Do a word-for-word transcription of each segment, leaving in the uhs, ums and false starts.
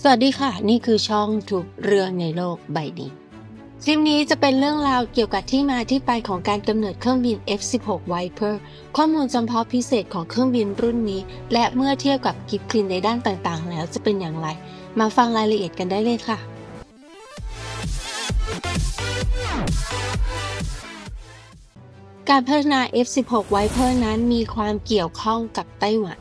สวัสดีค่ะนี่คือช่องทุกเรื่องในโลกใบนี้คลิปนี้จะเป็นเรื่องราวเกี่ยวกับที่มาที่ไปของการกำเนิดเครื่องบิน เอฟ สิบหก Viper ข้อมูลจำเพาะพิเศษของเครื่องบินรุ่นนี้และเมื่อเทียบกับกิฟคลินในด้านต่างๆแล้วจะเป็นอย่างไรมาฟังรายละเอียดกันได้เลยค่ะการพัฒนา เอฟ สิบหก Viper นั้นมีความเกี่ยวข้องกับไต้หวัน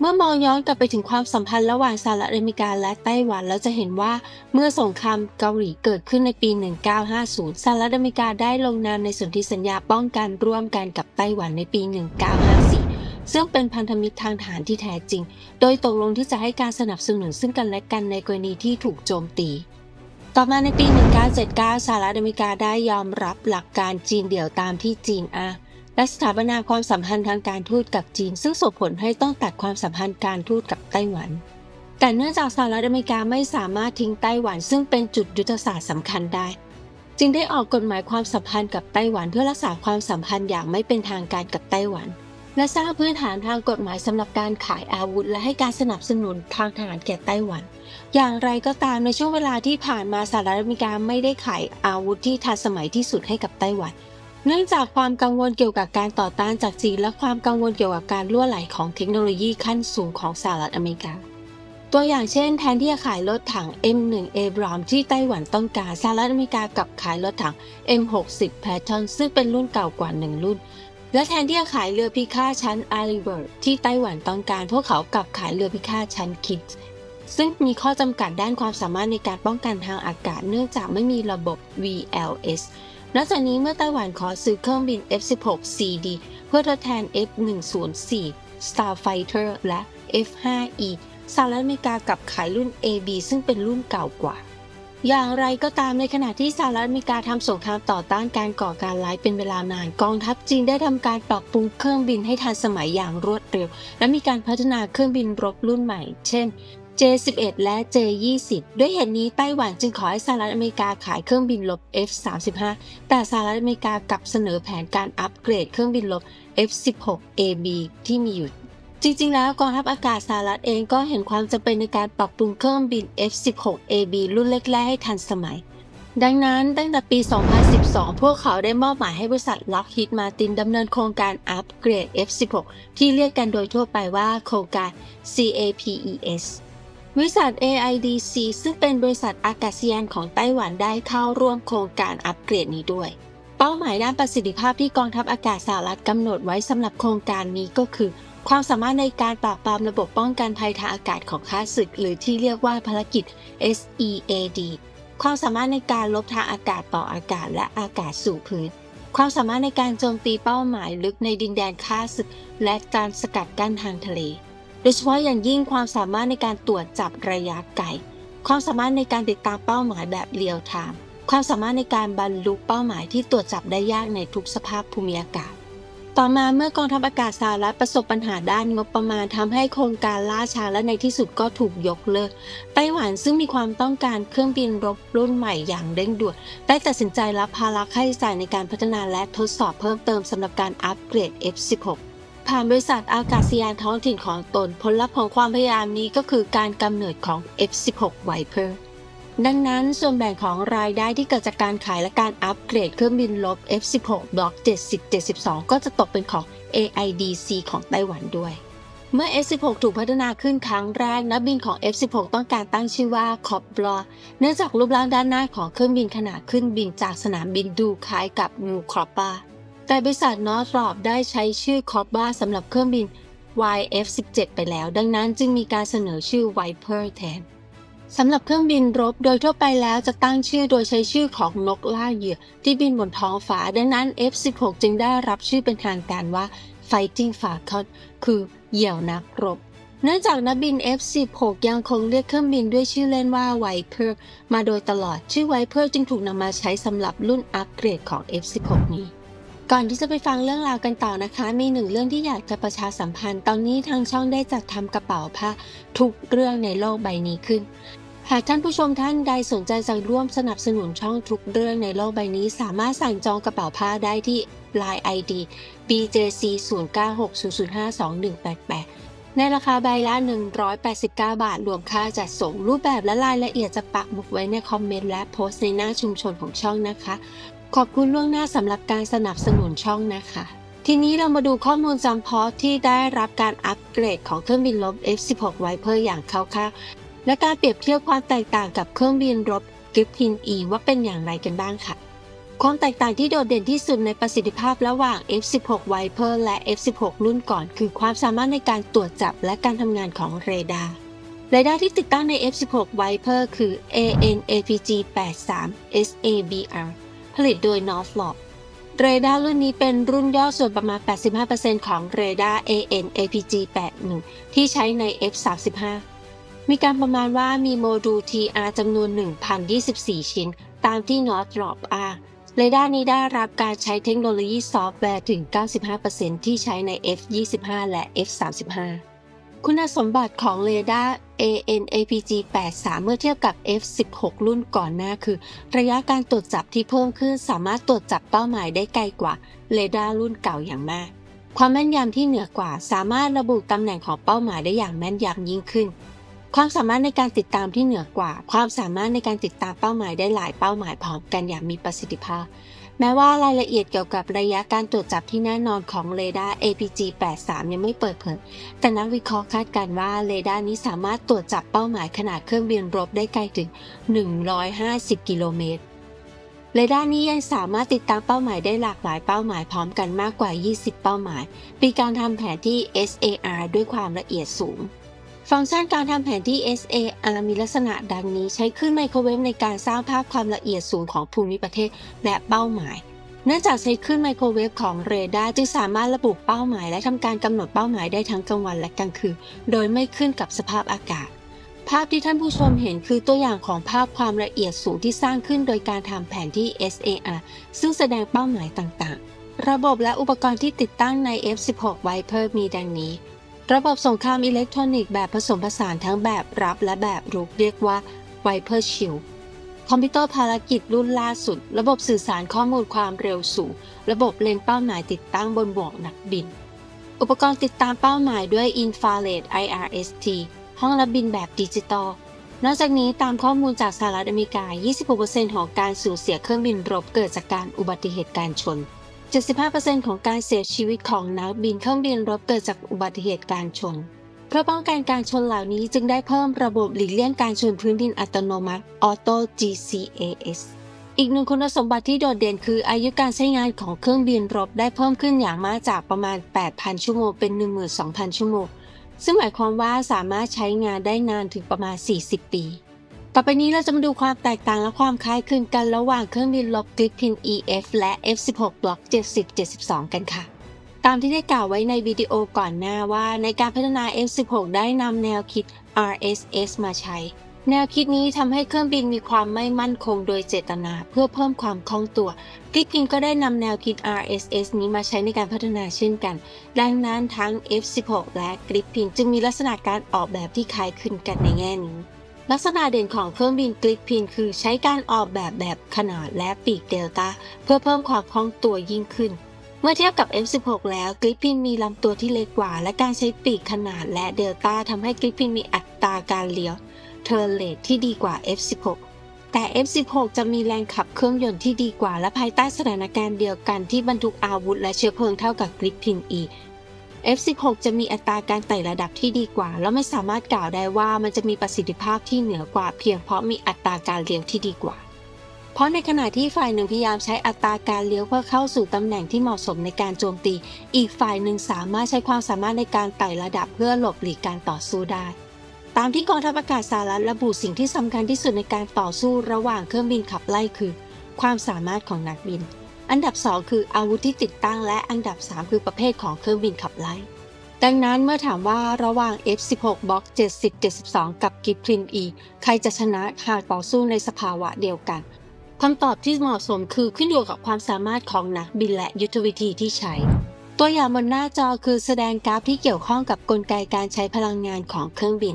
เมื่อมองย้อนกลับไปถึงความสัมพันธ์ระหว่างสหรัฐอเมริกาและไต้หวันแล้วจะเห็นว่าเมื่อสงครามเกาหลีเกิดขึ้นในปี หนึ่งเก้าห้าศูนย์ สหรัฐอเมริกาได้ลงนามในสนธิสัญญาป้องกันร่วมกันกับไต้หวันในปี หนึ่งเก้าห้าสี่ ซึ่งเป็นพันธมิตรทางทหารที่แท้จริงโดยตกลงที่จะให้การสนับสนุนซึ่งกันและกันในกรณีที่ถูกโจมตีต่อมาในปี หนึ่งเก้าเจ็ดเก้า สหรัฐอเมริกาได้ยอมรับหลักการจีนเดี่ยวตามที่จีนอ้างและสถาปนาความสัมพันธ์ทางการทูตกับจีนซึ่งส่งผลให้ต้องตัดความสัมพันธ์การทูตกับไต้หวันแต่เนื่องจากสหรัฐอเมริกาไม่สามารถทิ้งไต้หวันซึ่งเป็นจุดยุทธศาสตร์สำคัญได้จึงได้ออกกฎหมายความสัมพันธ์กับไต้หวันเพื่อรักษาความสัมพันธ์อย่างไม่เป็นทางการกับไต้หวันและสร้างพื้นฐานทางกฎหมายสำหรับการขายอาวุธและให้การสนับสนุนทางทหารแก่ไต้หวันอย่างไรก็ตามในช่วงเวลาที่ผ่านมาสหรัฐอเมริกาไม่ได้ขายอาวุธที่ทันสมัยที่สุดให้กับไต้หวันเนื่องจากความกังวลเกี่ยวกับการต่อต้านจากจีนและความกังวลเกี่ยวกับการรั่วไหลของเทคโนโลยีขั้นสูงของสหรัฐอเมริกาตัวอย่างเช่นแทนที่จะขายรถถัง เอ็ม หนึ่ง Abrams ที่ไต้หวันต้องการสหรัฐอเมริกากลับขายรถถัง เอ็ม หกสิบ Patton ซึ่งเป็นรุ่นเก่ากว่าหนึ่งรุ่นและแทนที่จะขายเรือพิฆาตชั้น Arleigh Burke ที่ไต้หวันต้องการพวกเขากลับขายเรือพิฆาตชั้น Kidd ซึ่งมีข้อจำกัดด้านความสามารถในการป้องกันทางอากาศเนื่องจากไม่มีระบบ วี แอล เอสนอกจากนี้เมื่อไต้หวันขอซื้อเครื่องบิน เอฟ สิบหก ซี ดี เพื่อทดแทน เอฟ หนึ่งศูนย์สี่ Starfighter และ เอฟ ไฟว์ อี สหรัฐอเมริกากลับขายรุ่น เอ บี ซึ่งเป็นรุ่นเก่ากว่าอย่างไรก็ตามในขณะที่สหรัฐอเมริกาทำสงครามต่อต้านการก่อการร้ายเป็นเวลานานกองทัพจีนได้ทำการปรับปรุงเครื่องบินให้ทันสมัยอย่างรวดเร็วและมีการพัฒนาเครื่องบินรบรุ่นใหม่เช่น เจ สิบเอ็ด และ เจ ยี่สิบ ด้วยเหตุนี้ไต้หวันจึงขอให้สหรัฐอเมริกาขายเครื่องบินรบ เอฟ สามสิบห้า แต่สหรัฐอเมริกากลับเสนอแผนการอัปเกรดเครื่องบินรบ เอฟ สิบหก เอ บี ที่มีอยู่จริงๆแล้วกองทัพอากาศสหรัฐเองก็เห็นความจำเป็นในการปรับปรุงเครื่องบิน เอฟ สิบหก เอ บี รุ่นเล็กๆให้ทันสมัยดังนั้นตั้งแต่ปี สองพันสิบสอง พวกเขาได้มอบหมายให้บริษัท Lockheed Martin ดำเนินโครงการอัปเกรด เอฟ สิบหก ที่เรียกกันโดยทั่วไปว่าโครงการ ซี เอ พี อี เอสบริษัท เอ ไอ ดี ซี ซึ่งเป็นบริษัทอากาศยานของไต้หวันได้เข้าร่วมโครงการอัปเกรดนี้ด้วยเป้าหมายด้านประสิทธิภาพที่กองทัพอากาศสหรัฐกำหนดไว้สำหรับโครงการนี้ก็คือความสามารถในการปราบปรามระบบป้องกันภัยทางอากาศของข้าศึกหรือที่เรียกว่าภารกิจ แซด ความสามารถในการลบทางอากาศต่ออากาศและอากาศสู่พื้นความสามารถในการโจมตีเป้าหมายลึกในดินแดนข้าศึกและการสกัดกั้นทางทะเลโดยเฉพาะอย่างยิ่งความสามารถในการตรวจจับระยะไกลความสามารถในการติดตามเป้าหมายแบบเรียลไทม์ความสามารถในการบรรลุเป้าหมายที่ตรวจจับได้ยากในทุกสภาพภูมิอากาศต่อมาเมื่อกองทัพอากาศสหรัฐประสบปัญหาด้านงบประมาณทำให้โครงการล่าช้าและในที่สุดก็ถูกยกเลิกไต้หวันซึ่งมีความต้องการเครื่องบินรบรุ่นใหม่อย่างเร่งด่วนได้ตัดสินใจรับภาระค่าใช้จ่ายในการพัฒนาและทดสอบเพิ่มเติมสำหรับการอัปเกรด เอฟ สิบหกผ่านบริษัทอากาศยานท้องถิ่นของตนผลลัพธ์ของความพยายามนี้ก็คือการกำเนิดของ เอฟ สิบหก Viper ดังนั้นส่วนแบ่งของรายได้ที่เกิดจากการขายและการอัปเกรดเครื่องบินรบ เอฟ สิบหก Block เจ็ดสิบ เจ็ดสิบสอง ก็จะตกเป็นของ เอ ไอ ดี ซี ของไต้หวันด้วยเมื่อ เอฟ สิบหก ถูกพัฒนาขึ้นครั้งแรกนักบินของ เอฟ สิบหก ต้องการตั้งชื่อว่าคอปบลอเนื่องจากรูปร่างด้านหน้าของเครื่องบินขณะขึ้นบินจากสนามบินดูคล้ายกับงูครอปปาแต่บริษัท Northrop ได้ใช้ชื่อคอปบาสำหรับเครื่องบิน วาย เอฟ สิบเจ็ด ไปแล้วดังนั้นจึงมีการเสนอชื่อ Viper แทนสำหรับเครื่องบินรบโดยทั่วไปแล้วจะตั้งชื่อโดยใช้ชื่อของนกล่าเหยื่อที่บินบนท้องฟ้าดังนั้น เอฟ สิบหก จึงได้รับชื่อเป็นทางการว่า Fighting Falcon คือเหยี่ยวนักรบเนื่องจากนักบิน เอฟ สิบหก ยังคงเรียกเครื่องบินด้วยชื่อเล่นว่า Viper มาโดยตลอดชื่อ Viper จึงถูกนำมาใช้สำหรับรุ่นอัปเกรดของ เอฟ สิบหก นี้ก่อนที่จะไปฟังเรื่องราวกันต่อนะคะมีหนึ่งเรื่องที่อยากจะประชาสัมพันธ์ตอนนี้ทางช่องได้จัดทำกระเป๋าผ้าทุกเรื่องในโลกใบนี้ขึ้นหากท่านผู้ชมท่านใดสนใจจะร่วมสนับสนุนช่องทุกเรื่องในโลกใบนี้สามารถสั่งจองกระเป๋าผ้าได้ที่ ไลน์ ไอ ดี บี เจ ซี ศูนย์ เก้า หก ศูนย์ ศูนย์ ห้า สอง หนึ่ง แปด แปด ในราคาใบละหนึ่งร้อยแปดสิบเก้าบาทรวมค่าจัดส่งรูปแบบและรายละเอียดจะปักหมุดไว้ในคอมเมนต์และโพสต์ในหน้าชุมชนของช่องนะคะขอบคุณล่วงหน้าสำหรับการสนับสนุนช่องนะคะทีนี้เรามาดูข้อมูลจำเพาะที่ได้รับการอัปเกรดของเครื่องบินรบ เอฟ สิบหก Viper อย่างคร่าวๆและการเปรียบเทียบความแตกต่างกับเครื่องบินรบ Gripen E ว่าเป็นอย่างไรกันบ้างค่ะความแตกต่างที่โดดเด่นที่สุดในประสิทธิภาพระหว่าง เอฟ สิบหก Viper และ เอฟ สิบหก รุ่นก่อนคือความสามารถในการตรวจจับและการทำงานของเรดาร์เรดาร์ที่ติดตั้งใน เอฟ สิบหก Viper คือ เอ เอ็น เอ พี จี แปดสิบสาม เอส เอ บี อาร์ ผลิตโดย Northropเรดาร์รุ่นนี้เป็นรุ่นย่อส่วนประมาณ แปดสิบห้าเปอร์เซ็นต์ ของเรดาร์ เอ เอ็น เอ พี จี แปดสิบเอ็ด ที่ใช้ใน เอฟ สามสิบห้า มีการประมาณว่ามีโมดูล ที อาร์ จำนวน หนึ่งพันยี่สิบสี่ ชิ้นตามที่ Northrop อาร์ เรดาร์นี้ได้รับการใช้เทคโนโลยีซอฟต์แวร์ถึง เก้าสิบห้าเปอร์เซ็นต์ ที่ใช้ใน เอฟ ยี่สิบห้า และ เอฟ สามสิบห้า คุณสมบัติของเรดาร์ เอ เอ็น เอ พี จี แปดสิบสาม เมื่อเทียบกับ เอฟ สิบหก รุ่นก่อนหน้าคือระยะการตรวจจับที่เพิ่มขึ้นสามารถตรวจจับเป้าหมายได้ไกลกว่าเรดาร์รุ่นเก่าอย่างมากความแม่นยำที่เหนือกว่าสามารถระบุตำแหน่งของเป้าหมายได้อย่างแม่นยำยิ่งขึ้นความสามารถในการติดตามที่เหนือกว่าความสามารถในการติดตามเป้าหมายได้หลายเป้าหมายพร้อมกันอย่างมีประสิทธิภาพแม้ว่ารายละเอียดเกี่ยวกับระยะการตรวจจับที่แน่นอนของเรดาร์ เอ พี จี แปดสิบสาม ยังไม่เปิดเผยแต่นักวิเคราะห์คาดการณ์ว่าเรดาร์นี้สามารถตรวจจับเป้าหมายขนาดเครื่องบินรบได้ไกลถึงหนึ่งร้อยห้าสิบกิโลเมตรเรดาร์นี้ยังสามารถติดตามเป้าหมายได้หลากหลายเป้าหมายพร้อมกันมากกว่ายี่สิบเป้าหมายมีการทำแผนที่ เอส เอ อาร์ ด้วยความละเอียดสูงฟังก์ชันการทำแผนที่ เอส เอ อาร์ มีลักษณะดังนี้ใช้คลื่นไมโครเวฟในการสร้างภาพความละเอียดสูงของภูมิประเทศและเป้าหมายเนื่องจากใช้คลื่นไมโครเวฟของเรดาร์จึงสามารถระบุเป้าหมายและทำการกำหนดเป้าหมายได้ทั้งกลางวันและกลางคืนโดยไม่ขึ้นกับสภาพอากาศภาพที่ท่านผู้ชมเห็นคือตัวอย่างของภาพความละเอียดสูงที่สร้างขึ้นโดยการทำแผนที่ เอส เอ อาร์ ซึ่งแสดงเป้าหมายต่างๆระบบและอุปกรณ์ที่ติดตั้งใน เอฟ สิบหก Viper มีดังนี้ระบบสงครามอิเล็กทรอนิกส์แบบผสมผสานทั้งแบบรับและแบบรุกเรียกว่า Viper Shield คอมพิวเตอร์ภารกิจรุ่นล่าสุดระบบสื่อสารข้อมูลความเร็วสูงระบบเลนส์เป้าหมายติดตั้งบนหมวกนักบินอุปกรณ์ติดตามเป้าหมายด้วยอินฟราเรด ไอ อาร์ เอส ที ห้องรับบินแบบดิจิตอลนอกจากนี้ตามข้อมูลจากสหรัฐอเมริกา ยี่สิบหกเปอร์เซ็นต์ ของการสูญเสียเครื่องบินรบเกิดจากการอุบัติเหตุการชนเจ็ดสิบห้าเปอร์เซ็นต์ ของการเสียชีวิตของนักบินเครื่องบินรบเกิดจากอุบัติเหตุการชนเพื่อป้องกันการชนเหล่านี้จึงได้เพิ่มระบบหลีกเลี่ยงการชนพื้นดินอัตโนมัติ Auto จี ซี เอ เอส อีกหนึ่งคุณสมบัติที่โดดเด่นคืออายุการใช้งานของเครื่องบินรบได้เพิ่มขึ้นอย่างมากจากประมาณ แปดพัน ชั่วโมงเป็น หนึ่งหมื่นสองพัน ชั่วโมงซึ่งหมายความว่าสามารถใช้งานได้นานถึงประมาณสี่สิบปีต่อไปนี้เราจะมาดูความแตกต่างและความคล้ายคลึงกันระหว่างเครื่องบินรบ Gripen E/F และ เอฟ สิบหก Block เจ็ดสิบ เจ็ดสิบสอง กันค่ะตามที่ได้กล่าวไว้ในวิดีโอก่อนหน้าว่าในการพัฒนา เอฟ สิบหก ได้นำแนวคิด อาร์ เอส เอส มาใช้แนวคิดนี้ทำให้เครื่องบินมีความไม่มั่นคงโดยเจตนาเพื่อเพิ่มความคล่องตัว Gripen ก็ได้นำแนวคิด อาร์ เอส เอส นี้มาใช้ในการพัฒนาเช่นกันดังนั้นทั้ง เอฟ สิบหก และ Gripen จึงมีลักษณะการออกแบบที่คล้ายคลึงกันในแง่นี้ลักษณะเด่นของเครื่องบิน Gripen คือใช้การออกแบบแบบขนาดและปีกเดลต้าเพื่อเพิ่มความคล่องตัวยิ่งขึ้นเมื่อเทียบกับ เอฟ สิบหก แล้ว Gripen มีลำตัวที่เล็กกว่าและการใช้ปีกขนาดและเดลต้าทำให้ Gripen มีอัตราการเลี้ยวเทอร์เรทที่ดีกว่า เอฟ สิบหก แต่ เอฟ สิบหก จะมีแรงขับเครื่องยนต์ที่ดีกว่าและภายใต้สถานการณ์เดียวกันที่บรรทุกอาวุธและเชื้อเพลิงเท่ากับ Gripen Eเอฟ สิบหก จะมีอัตราการไต่ระดับที่ดีกว่าและไม่สามารถกล่าวได้ว่ามันจะมีประสิทธิภาพที่เหนือกว่าเพียงเพราะมีอัตราการเลี้ยวที่ดีกว่าเพราะในขณะที่ฝ่ายหนึ่งพยายามใช้อัตราการเลี้ยวเพื่อเข้าสู่ตำแหน่งที่เหมาะสมในการโจมตีอีกฝ่ายหนึ่งสามารถใช้ความสามารถในการไต่ระดับเพื่อหลบหลีกการต่อสู้ได้ตามที่กองทัพอากาศสหรัฐระบุสิ่งที่สำคัญที่สุดในการต่อสู้ระหว่างเครื่องบินขับไล่คือความสามารถของนักบินอันดับสองคืออาวุธที่ติดตั้งและอันดับสามคือประเภทของเครื่องบินขับไล่ดังนั้นเมื่อถามว่าระหว่าง เอฟ สิบหก Block เจ็ดสิบ เจ็ดสิบสอง กับ Gripen E ใครจะชนะหากต่อสู้ในสภาวะเดียวกันคำตอบที่เหมาะสมคือขึ้นอยู่กับความสามารถของนักบินและยุทธวิธีที่ใช้ตัวอย่างบนหน้าจอคือแสดงกราฟที่เกี่ยวข้องกับกลไกการใช้พลังงานของเครื่องบิน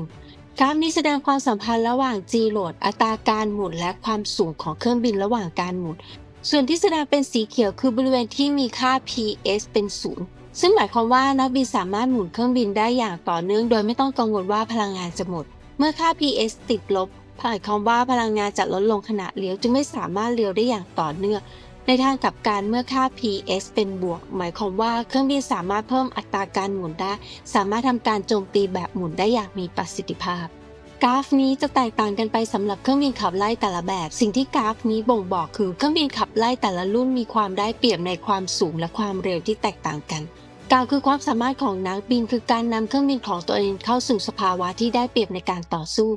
กราฟนี้แสดงความสัมพันธ์ระหว่าง G-load อัตราการหมุนและความสูงของเครื่องบินระหว่างการหมุนส่วนที่แสดงเป็นสีเขียวคือบริเวณที่มีค่า พี เอส เป็นศูนย์ ซึ่งหมายความว่านักบินสามารถหมุนเครื่องบินได้อย่างต่อเนื่องโดยไม่ต้องกังวลว่าพลังงานจะหมดเมื่อค่า พี เอส ติดลบหมายความว่าพลังงานจะลดลงขณะเลี้ยวจึงไม่สามารถเลี้ยวได้อย่างต่อเนื่องในทางกลับกันเมื่อค่า พี เอส เป็นบวกหมายความว่าเครื่องบินสามารถเพิ่มอัตราการหมุนได้สามารถทำการโจมตีแบบหมุนได้อย่างมีประสิทธิภาพกราฟนี้จะแตกต่างกันไปสำหรับเครื่องบินขับไล่แต่ละแบบสิ่งที่กราฟนี้บ่งบอกคือเครื่องบินขับไล่แต่ละรุ่นมีความได้เปรียบในความสูงและความเร็วที่แตกต่างกันกล่าวคือความสามารถของนักบินคือการนำเครื่องบินของตัวเองเข้าสู่สภาวะที่ได้เปรียบในการต่อสู้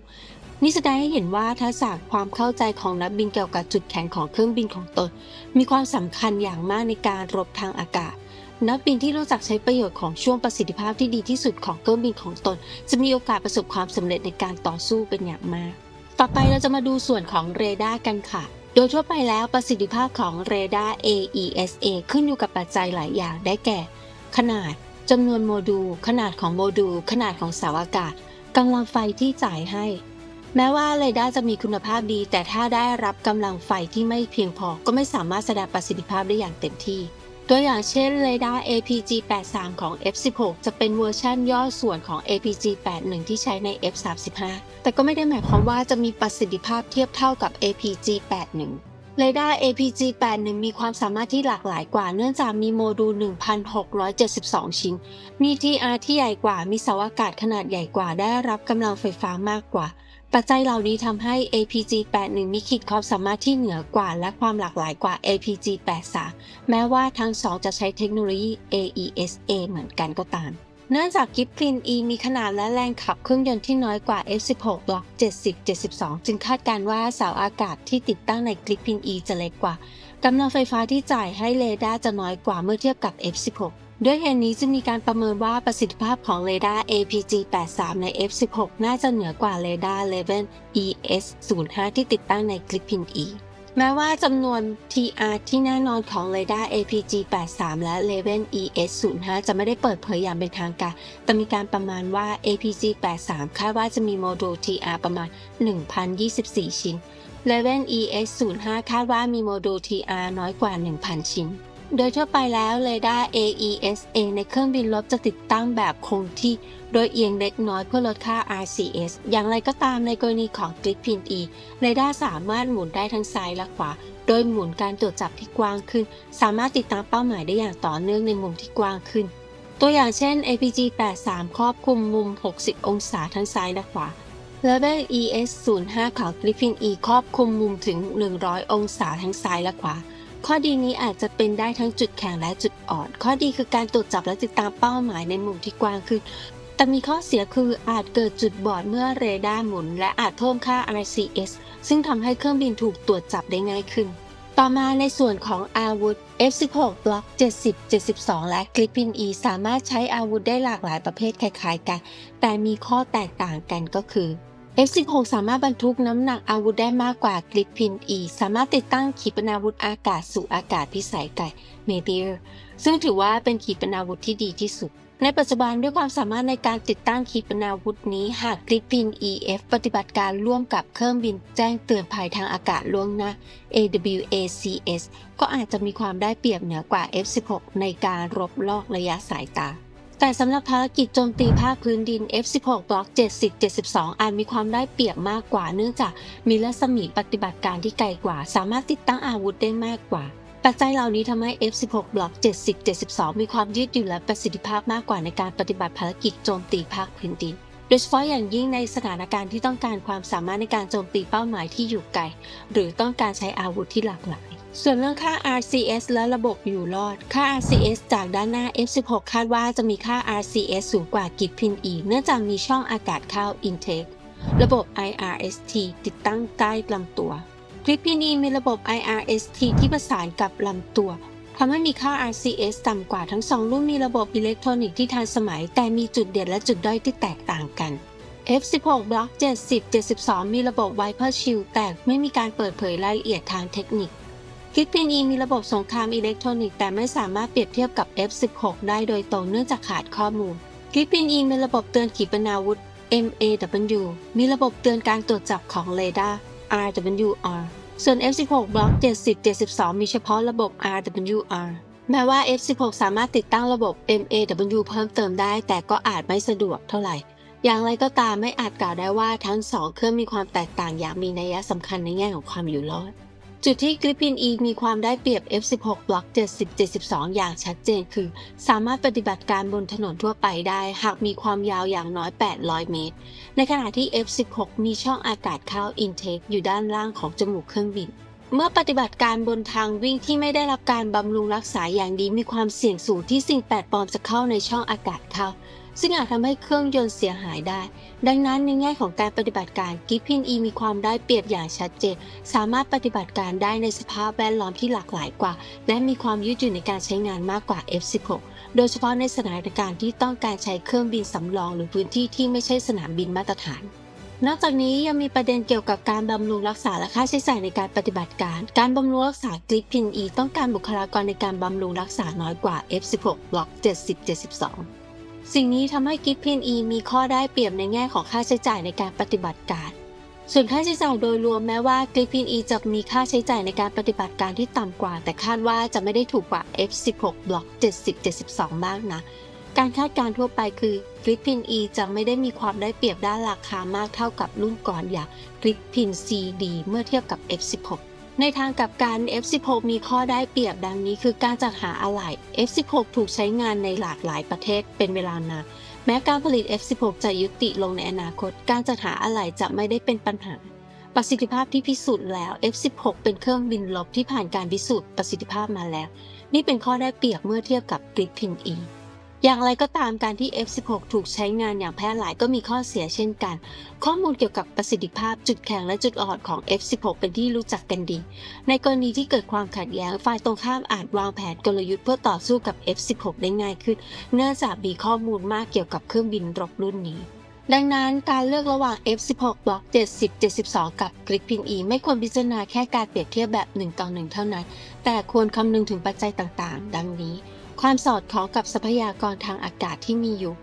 นี่แสดงให้เห็นว่าทักษะความเข้าใจของนักบินเกี่ยวกับจุดแข็งของเครื่องบินของตนมีความสำคัญอย่างมากในการรบทางอากาศนักบินที่รู้จักใช้ประโยชน์ของช่วงประสิทธิภาพที่ดีที่สุดของเครื่องบินของตนจะมีโอกาสประสบความสำเร็จในการต่อสู้เป็นอย่างมากต่อไปเราจะมาดูส่วนของเรดาร์กันค่ะโดยทั่วไปแล้วประสิทธิภาพของเรดาร์ เอ อี เอส เอ ขึ้นอยู่กับปัจจัยหลายอย่างได้แก่ขนาดจำนวนโมดูลขนาดของโมดูลขนาดของเสาอากาศกำลังไฟที่จ่ายให้แม้ว่าเรดาร์จะมีคุณภาพดีแต่ถ้าได้รับกำลังไฟที่ไม่เพียงพอก็ไม่สามารถแสดงประสิทธิภาพได้อย่างเต็มที่ตัวอย่างเช่นเรดาร์ เอ พี จี แปดสิบสาม ของ เอฟ สิบหก จะเป็นเวอร์ชั่นย่อส่วนของ เอ พี จี แปดสิบเอ็ด ที่ใช้ใน เอฟ สามสิบห้า แต่ก็ไม่ได้หมายความว่าจะมีประสิทธิภาพเทียบเท่ากับ เอ พี จี แปดสิบเอ็ด เรดาร์ เอ พี จี แปดสิบเอ็ด มีความสามารถที่หลากหลายกว่าเนื่องจากมีโมดูล หนึ่งพันหกร้อยเจ็ดสิบสอง ชิ้นมี ที อาร์ ที่ใหญ่กว่ามีเสาอากาศขนาดใหญ่กว่าได้รับกำลังไฟฟ้ามากกว่าปัจจัยเหล่านี้ทำให้ เอ พี จี แปดสิบเอ็ด มีขีดความสามารถที่เหนือกว่าและความหลากหลายกว่า เอ พี จี แปดสิบสาม แม้ว่าทั้งสองจะใช้เทคโนโลยี เอ อี เอส เอ เหมือนกันก็ตามเนื่องจาก Gripen E มีขนาดและแรงขับเครื่องยนต์ที่น้อยกว่า เอฟ สิบหก Block เจ็ดสิบ เจ็ดสิบสอง จึงคาดการว่าเสาอากาศที่ติดตั้งใน Gripen E จะเล็กกว่ากำลังไฟฟ้าที่จ่ายให้เรดาร์จะน้อยกว่าเมื่อเทียบกับ เอฟ สิบหกด้วยเหตุนี้จึงมีการประเมินว่าประสิทธิภาพของเรดาร์ เอ พี จี แปดสิบสาม ใน เอฟ สิบหก น่าจะเหนือกว่าเรดาร์ Leven อี เอส ศูนย์ ห้า ที่ติดตั้งใน Gripen E แม้ว่าจำนวน ที อาร์ ที่แน่นอนของเรดาร์ เอ พี จี แปดสิบสาม และ Leven อี เอส ศูนย์ ห้า จะไม่ได้เปิดเผยอย่างเป็นทางการแต่มีการประมาณว่า เอ พี จี แปดสิบสาม คาดว่าจะมีโมดูล ที อาร์ ประมาณ หนึ่งพันยี่สิบสี่ ชิ้น Leven อี เอส ศูนย์ ห้า คาดว่ามีโมดูล ที อาร์ น้อยกว่า หนึ่งพัน ชิ้นโดยทั่วไปแล้วเรดาร์ เอ อี เอส เอ ในเครื่องบินรบจะติดตั้งแบบคงที่โดยเอียงเล็กน้อยเพื่อลดค่า อาร์ ซี เอส อย่างไรก็ตามในกรณีของ Gripen E เรดาร์สามารถหมุนได้ทั้งซ้ายและขวาโดยหมุนการตรวจจับที่กว้างขึ้นสามารถติดตามเป้าหมายได้อย่างต่อเนื่องในมุมที่กว้างขึ้นตัวอย่างเช่น เอ พี จี แปดสิบสาม ครอบคลุมมุม หกสิบ องศาทั้งซ้ายและขวาและเบล อี เอส ศูนย์ ห้า ของ Gripen E ครอบคลุมมุมถึง หนึ่งร้อย องศาทั้งซ้ายและขวาข้อดีนี้อาจจะเป็นได้ทั้งจุดแข็งและจุดอ่อนข้อดีคือการตรวจจับและติดตามเป้าหมายในมุมที่กว้างขึ้นแต่มีข้อเสียคืออาจเกิดจุดบอดเมื่อเรดาร์หมุนและอาจเพิ่มค่า อาร์ ซี เอส ซึ่งทำให้เครื่องบินถูกตรวจจับได้ง่ายขึ้นต่อมาในส่วนของอาวุธ เอฟ สิบหก Block เจ็ดสิบ เจ็ดสิบสอง และ Gripen E สามารถใช้อาวุธได้หลากหลายประเภทคล้ายๆกันแต่มีข้อแตกต่างกันก็คือเอฟ สิบหก สามารถบรรทุกน้ำหนักอาวุธได้มากกว่า Gripen E สามารถติดตั้งขีปนาวุธอากาศสู่อากาศพิสัยไกล เมเทียร์ ซึ่งถือว่าเป็นขีปนาวุธที่ดีที่สุดในปัจจุบันด้วยความสามารถในการติดตั้งขีปนาวุธนี้หาก Gripen E-F ปฏิบัติการร่วมกับเครื่องบินแจ้งเตือนภัยทางอากาศล่วงหน้า เอ ดับเบิลยู เอ ซี เอส ก็อาจจะมีความได้เปรียบเหนือกว่า เอฟ สิบหก ในการรบลอกระยะสายตาแต่สำหรับภารกิจโจมตีภาคพื้นดิน เอฟ สิบหก Block เจ็ดสิบ เจ็ดสิบสอง อาจมีความได้เปรียบมากกว่าเนื่องจากมีรัศมีปฏิบัติการที่ไกลกว่าสามารถติดตั้งอาวุธได้มากกว่าปัจจัยเหล่านี้ทำให้ เอฟ สิบหก Block เจ็ดสิบ เจ็ดสิบสอง มีความยืดหยุ่นและประสิทธิภาพมากกว่าในการปฏิบัติภารกิจโจมตีภาคพื้นดินโดยเฉพาะอย่างยิ่งในสถานการณ์ที่ต้องการความสามารถในการโจมตีเป้าหมายที่อยู่ไกลหรือต้องการใช้อาวุธที่หลากหลายส่วนเรื่องค่า อาร์ ซี เอส และระบบอยู่รอดค่า อาร์ ซี เอส จากด้านหน้า เอฟ สิบหก คาดว่าจะมีค่า อาร์ ซี เอส สูงกว่า Gripen E เนื่องจากมีช่องอากาศเข้า Intake ระบบ ไอ อาร์ เอส ที ติดตั้งใต้ลำตัว Gripen E มีระบบ ไอ อาร์ เอส ที ที่ประสานกับลำตัวทำให้มีค่า อาร์ ซี เอส ต่ำกว่าทั้งสองรุ่นมีระบบอิเล็กทรอนิกส์ที่ทันสมัยแต่มีจุดเด่นและจุดด้อยที่แตกต่างกัน เอฟ สิบหก Block เจ็ดสิบ เจ็ดสิบสอง มีระบบ Viper Shield แต่ไม่มีการเปิดเผยรายละเอียดทางเทคนิคGripen E มีระบบสงครามอิเล็กทรอนิกส์แต่ไม่สามารถเปรียบเทียบกับ เอฟ สิบหก ได้โดยตรงเนื่องจากขาดข้อมูล Gripen E มีระบบเตือนขีปนาวุธ เอ็ม เอ ดับเบิลยู มีระบบเตือนการตรวจจับของเรดาร์ อาร์ ดับเบิลยู อาร์ ส่วน เอฟ สิบหก Block เจ็ดสิบ เจ็ดสิบสอง มีเฉพาะระบบ อาร์ ดับเบิลยู อาร์ แม้ว่า เอฟ สิบหก สามารถติดตั้งระบบ แมว เพิ่มเติมได้แต่ก็อาจไม่สะดวกเท่าไหร่อย่างไรก็ตามไม่อาจกล่าวได้ว่าทั้งสองเครื่องมีความแตกต่างอย่างมีนัยสำคัญในแง่ของความอยู่รอดจุดที่ Gripen E มีความได้เปรียบ เอฟ สิบหก Block เจ็ดสิบ เจ็ดสิบสอง อย่างชัดเจนคือสามารถปฏิบัติการบนถนนทั่วไปได้หากมีความยาวอย่างน้อยแปดร้อยเมตรในขณะที่ เอฟ สิบหก มีช่องอากาศเข้า Intake อยู่ด้านล่างของจมูกเครื่องบินเมื่อปฏิบัติการบนทางวิ่งที่ไม่ได้รับการบำรุงรักษาอย่างดีมีความเสี่ยงสูงที่สิ่งแปลกปลอมจะเข้าในช่องอากาศเข้าซึ่งอาจทำให้เครื่องยนต์เสียหายได้ดังนั้นในแง่ของการปฏิบัติการ Gripen E มีความได้เปรียบอย่างชัดเจนสามารถปฏิบัติการได้ในสภาพแวดล้อมที่หลากหลายกว่าและมีความยืดหยุ่นในการใช้งานมากกว่า เอฟ สิบหก โดยเฉพาะในสถานการณ์ที่ต้องการใช้เครื่องบินสำรองหรือพื้นที่ที่ไม่ใช่สนามบินมาตรฐานนอกจากนี้ยังมีประเด็นเกี่ยวกับการบำรุงรักษาและค่าใช้จ่ายในการปฏิบัติการการบำรุงรักษา Gripen E ต้องการบุคลากรในการบำรุงรักษาน้อยกว่า เอฟ สิบหก Block เจ็ดสิบ เจ็ดสิบสองสิ่งนี้ทำให้ Gripen E มีข้อได้เปรียบในแง่ของค่าใช้จ่ายในการปฏิบัติการส่วนค่าใช้จ่ายโดยรวมแม้ว่า Gripen E จะมีค่าใช้จ่ายในการปฏิบัติการที่ต่ำกว่าแต่คาดว่าจะไม่ได้ถูกกว่า เอฟ สิบหก Block เจ็ดสิบ เจ็ดสิบสอง มากนะการคาดการณ์ทั่วไปคือ Gripen E จะไม่ได้มีความได้เปรียบด้านราคามากเท่ากับรุ่นก่อนอย่าง Gripenซี ดี เมื่อเทียบกับ เอฟ สิบหกในทางกลับกัน เอฟ สิบหก มีข้อได้เปรียบดังนี้คือการจัดหาอะไหล่ เอฟ สิบหก ถูกใช้งานในหลากหลายประเทศเป็นเวลานานแม้การผลิต เอฟ สิบหก จะยุติลงในอนาคตการจัดหาอะไหล่จะไม่ได้เป็นปัญหาประสิทธิภาพที่พิสูจน์แล้ว เอฟ สิบหก เป็นเครื่องบินรบที่ผ่านการพิสูจน์ประสิทธิภาพมาแล้วนี่เป็นข้อได้เปรียบเมื่อเทียบกับ Gripen E อย่างไรก็ตามการที่ เอฟ สิบหก ถูกใช้งานอย่างแพร่หลายก็มีข้อเสียเช่นกันข้อมูลเกี่ยวกับประสิทธิภาพจุดแข็งและจุดอ่อนของ เอฟ สิบหก เป็นที่รู้จักกันดีในกรณีที่เกิดความขัดแย้งฝ่ายตรงข้ามอาจวางแผนกลยุทธ์เพื่อต่อสู้กับ เอฟ สิบหก ได้ง่ายขึ้นเนื่องจากมีข้อมูลมากเกี่ยวกับเครื่องบินรบรุ่นนี้ดังนั้นการเลือกระหว่าง เอฟ สิบหก Block เจ็ดสิบ เจ็ดสิบสอง กับ Gripen E ไม่ควรพิจารณาแค่การเปรียบเทียบแบบหนึ่งต่อหนึ่งเท่านั้นแต่ควรคำนึงถึงปัจจัยต่างๆดังนี้ความสอดคล้องกับทรัพยากรทางอากาศที่มีอยู่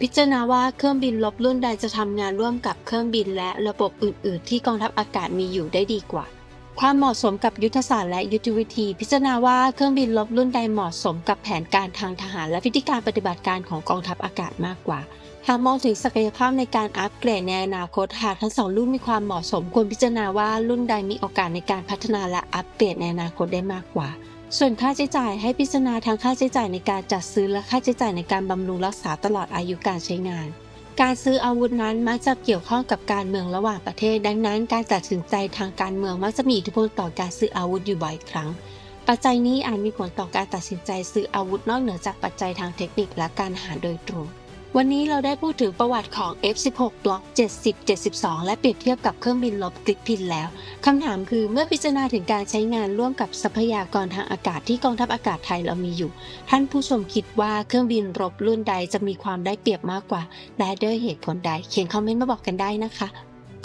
พิจารณาว่าเครื่องบินรบรุ่นใดจะทำงานร่วมกับเครื่องบินและระบบอื่นๆที่กองทัพอากาศมีอยู่ได้ดีกว่าความเหมาะสมกับยุทธศาสตร์และยุทธวิธีพิจารณาว่าเครื่องบินรบรุ่นใดเหมาะสมกับแผนการทางทหารและวิธีการปฏิบัติการของกองทัพอากาศมากกว่าหากมองถึงศักยภาพในการอัปเกรดในอนาคตหากทั้งสองรุ่นมีความเหมาะสมควรพิจารณาว่ารุ่นใดมีโอกาสในการพัฒนาและอัปเกรดในอนาคตได้มากกว่าส่วนค่าใช้จ่ายให้พิจารณาทั้งค่าใช้จ่ายในการจัดซื้อและค่าใช้จ่ายในการบำรุงรักษาตลอดอายุการใช้งานการซื้ออาวุธนั้นมักจะเกี่ยวข้องกับการเมืองระหว่างประเทศดังนั้นการตัดสินใจทางการเมืองมักจะมีอิทธิพลต่อการซื้ออาวุธอยู่บ่อยครั้งปัจจัยนี้อาจมีผลต่อการตัดสินใจซื้ออาวุธนอกเหนือจากปัจจัยทางเทคนิคและการหาโดยตรงวันนี้เราได้พูดถึงประวัติของ เอฟ สิบหก Block เจ็ดสิบ เจ็ดสิบสอง และเปรียบเทียบกับเครื่องบินรบ Gripen แล้วคำถามคือเมื่อพิจารณาถึงการใช้งานร่วมกับทรัพยากรทางอากาศที่กองทัพอากาศไทยเรามีอยู่ท่านผู้ชมคิดว่าเครื่องบินรบรุ่นใดจะมีความได้เปรียบมากกว่าและด้วยเหตุผลใดเขียนคอมเมนต์มาบอกกันได้นะคะ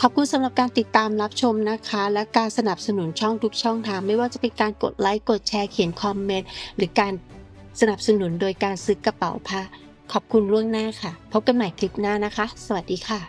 ขอบคุณสำหรับการติดตามรับชมนะคะและการสนับสนุนช่องทุกช่องทางไม่ว่าจะเป็นการกดไลค์กดแชร์เขียนคอมเมนต์หรือการสนับสนุนโดยการซื้อกระเป๋าผ้าขอบคุณล่วงหน้าค่ะพบกันใหม่คลิปหน้านะคะสวัสดีค่ะ